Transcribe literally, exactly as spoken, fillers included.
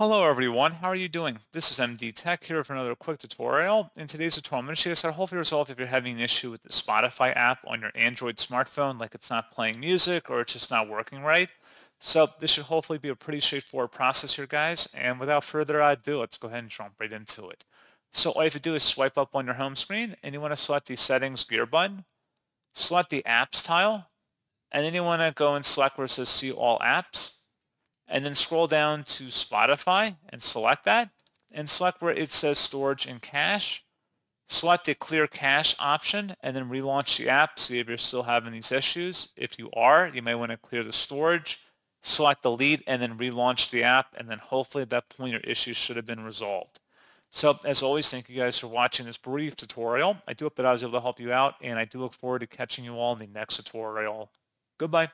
Hello everyone, how are you doing? This is M D Tech here for another quick tutorial. In today's tutorial, I'm going to show you how to hopefully resolve if you're having an issue with the Spotify app on your Android smartphone, like it's not playing music or it's just not working right. So this should hopefully be a pretty straightforward process here, guys. And without further ado, let's go ahead and jump right into it. So all you have to do is swipe up on your home screen and you want to select the settings gear button, select the apps tile, and then you want to go and select where it says see all apps. And then scroll down to Spotify and select that, and select where it says storage and cache. Select the clear cache option and then relaunch the app, see if you're still having these issues. If you are, you may want to clear the storage, select delete, and then relaunch the app, and then hopefully at that point your issue should have been resolved. So as always, thank you guys for watching this brief tutorial. I do hope that I was able to help you out, and I do look forward to catching you all in the next tutorial. Goodbye.